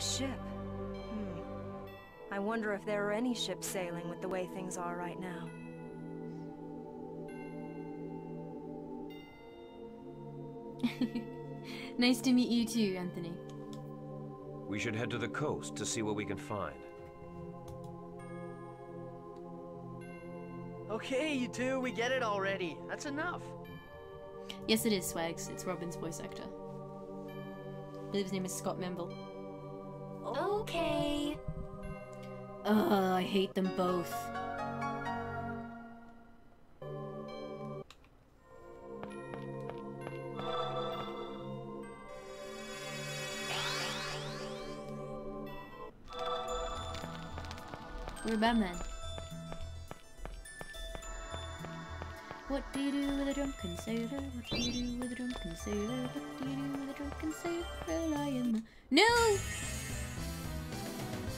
A ship? I wonder if there are any ships sailing with the way things are right now. Nice to meet you too, Anthony. We should head to the coast to see what we can find. Okay, you two, we get it already. That's enough. Yes, it is, Swags. It's Robin's voice actor. I believe his name is Scott Mimble. Okay. Ugh, I hate them both. We're Batman. What do you do with a drunken sailor? What do you do with a drunken sailor? What do you do with a drunken sailor? Lion. No!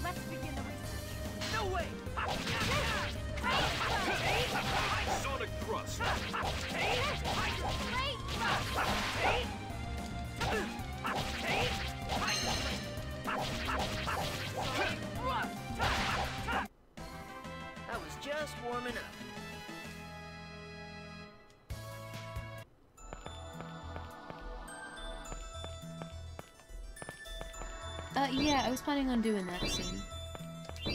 Let's begin the research. No way! Sonic thrust! That was just warming up. Yeah, I was planning on doing that soon. I'm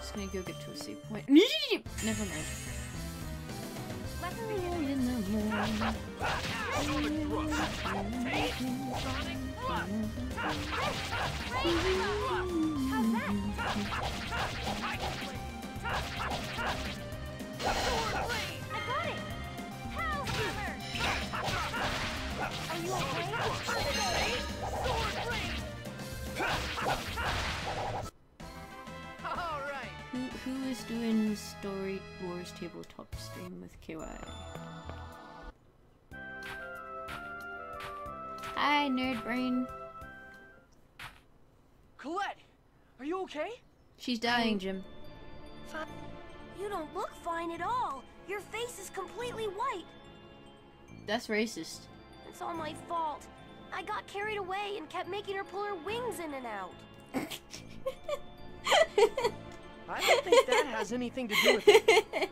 just gonna go get to a save point. Never mind. Are you okay? All right. Who is doing Story Wars tabletop stream with KY? Hi, nerd brain. Colette, are you okay? She's dying, Jim. You don't look fine at all. Your face is completely white. That's racist. It's all my fault. I got carried away and kept making her pull her wings in and out. I don't think that has anything to do with it.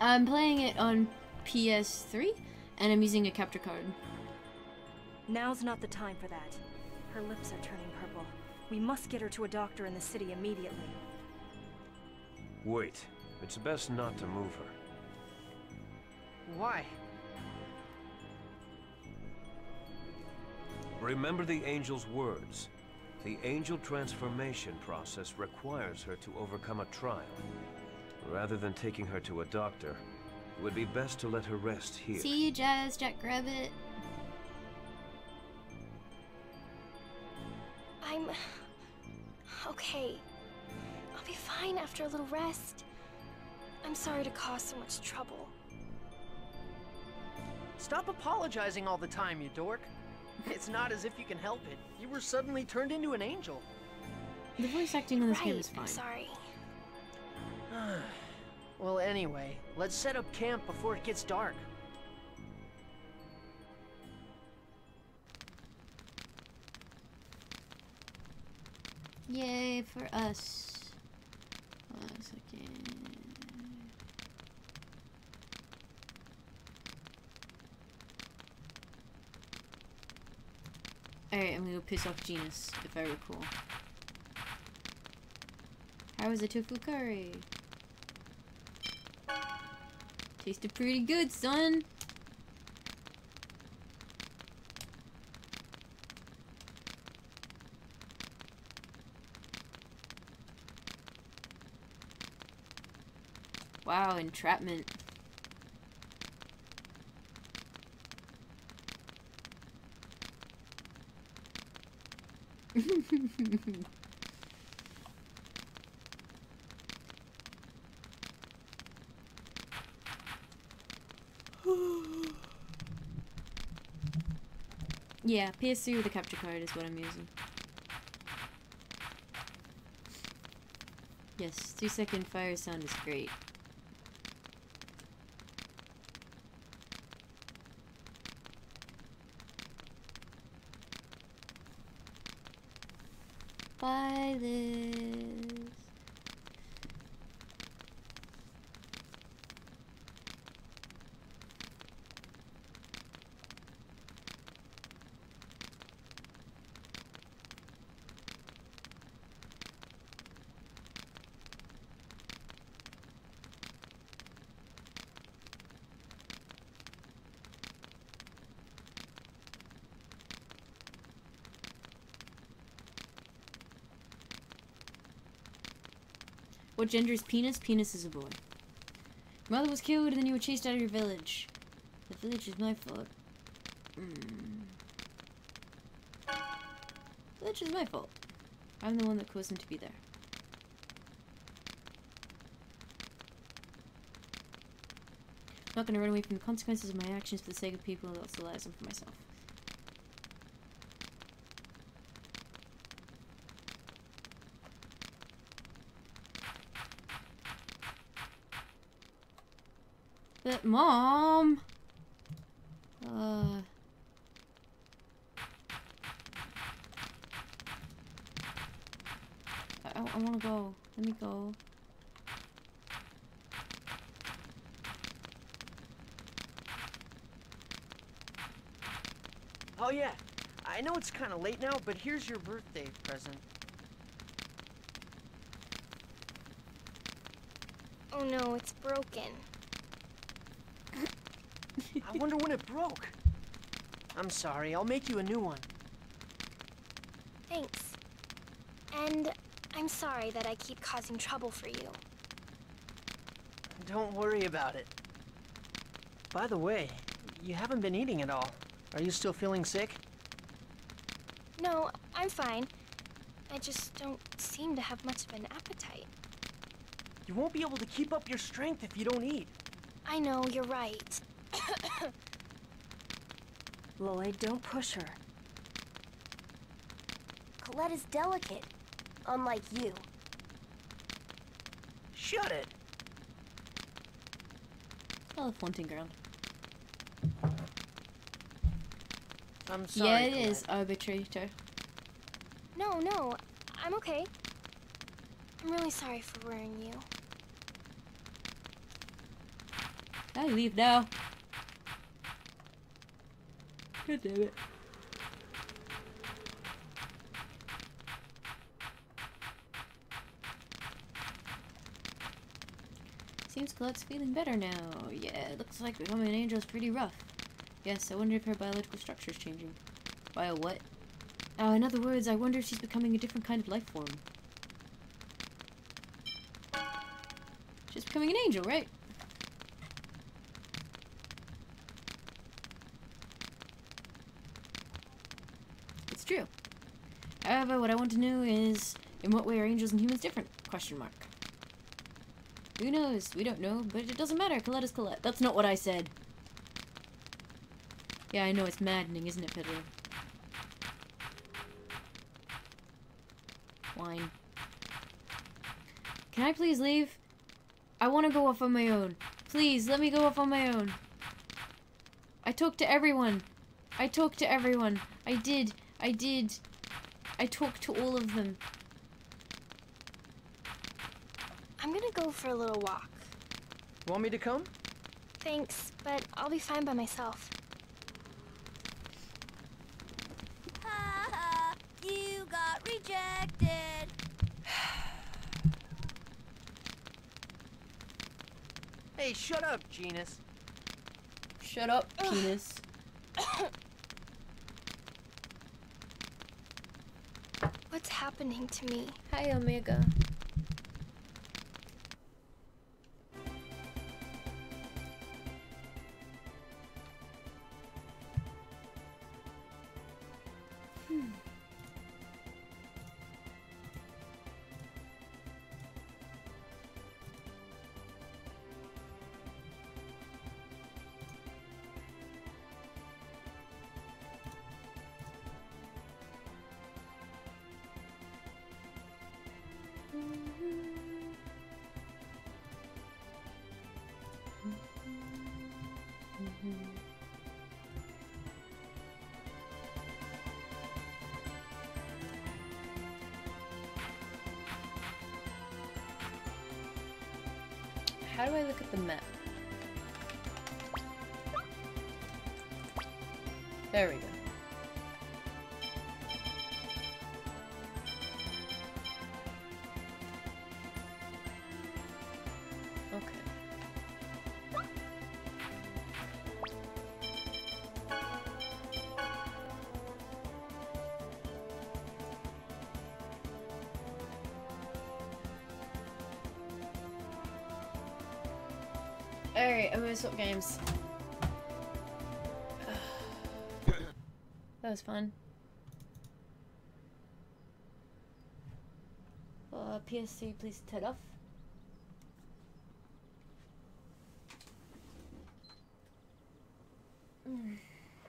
I'm playing it on PS3, and I'm using a capture card. Now's not the time for that. Her lips are turning purple. We must get her to a doctor in the city immediately. Wait. It's best not to move her. Why? Remember the angel's words. The angel transformation process requires her to overcome a trial. Rather than taking her to a doctor, it would be best to let her rest here. See you, Jazz, Jackrabbit. I'm okay. I'll be fine after a little rest. I'm sorry to cause so much trouble. Stop apologizing all the time, you dork. It's not as if you can help it. You were suddenly turned into an angel. The voice acting in this game is fine. I'm sorry. Well, anyway, let's set up camp before it gets dark. Yay for us. Hold on a second. Alright, I'm gonna go piss off Genis, if I recall. How was the tofu curry? Tasted pretty good, son! Wow, entrapment. Yeah, PS3 with a capture card is what I'm using. Yes, 2-second fire sound is great. buy this. What gender is penis? Penis is a boy. Your mother was killed and then you were chased out of your village. The village is my fault. Village is my fault. I'm the one that caused them to be there. I'm not going to run away from the consequences of my actions for the sake of people and lost the lives and for myself. But Mom, I want to go. Let me go. Oh yeah, I know it's kind of late now, but here's your birthday present. Oh no, it's broken. I wonder when it broke. I'm sorry, I'll make you a new one. Thanks. And I'm sorry that I keep causing trouble for you. Don't worry about it. By the way, you haven't been eating at all. Are you still feeling sick? No, I'm fine. I just don't seem to have much of an appetite. You won't be able to keep up your strength if you don't eat. I know, you're right. Lloyd, don't push her. Colette is delicate, unlike you. Shut it! Oh, flaunting ground. I'm sorry, yeah, it Colette. Is, arbitrator. No, no, I'm okay. I'm really sorry for worrying you. I leave now. God damn it. Seems Colette's feeling better now. Yeah, it looks like becoming an angel is pretty rough. Yes, I wonder if her biological structure is changing. Bio what? Oh, in other words, I wonder if she's becoming a different kind of life form. She's becoming an angel, right? True. However, what I want to know is, in what way are angels and humans different? Question mark. Who knows? We don't know, but it doesn't matter. Colette is Colette. That's not what I said. Yeah, I know, it's maddening, isn't it, Fiddler? Wine. Can I please leave? I want to go off on my own. Please, let me go off on my own. I talked to everyone. I talked to everyone. I did. I did. I talked to all of them. I'm gonna go for a little walk. Want me to come? Thanks, but I'll be fine by myself. Ha ha! You got rejected! Hey, shut up, Genis. Shut up, penis. What's happening to me? Hi, Omega. how do I look at the map? There we go. Alright, I'm gonna swap games. That was fun. PS3, please turn off.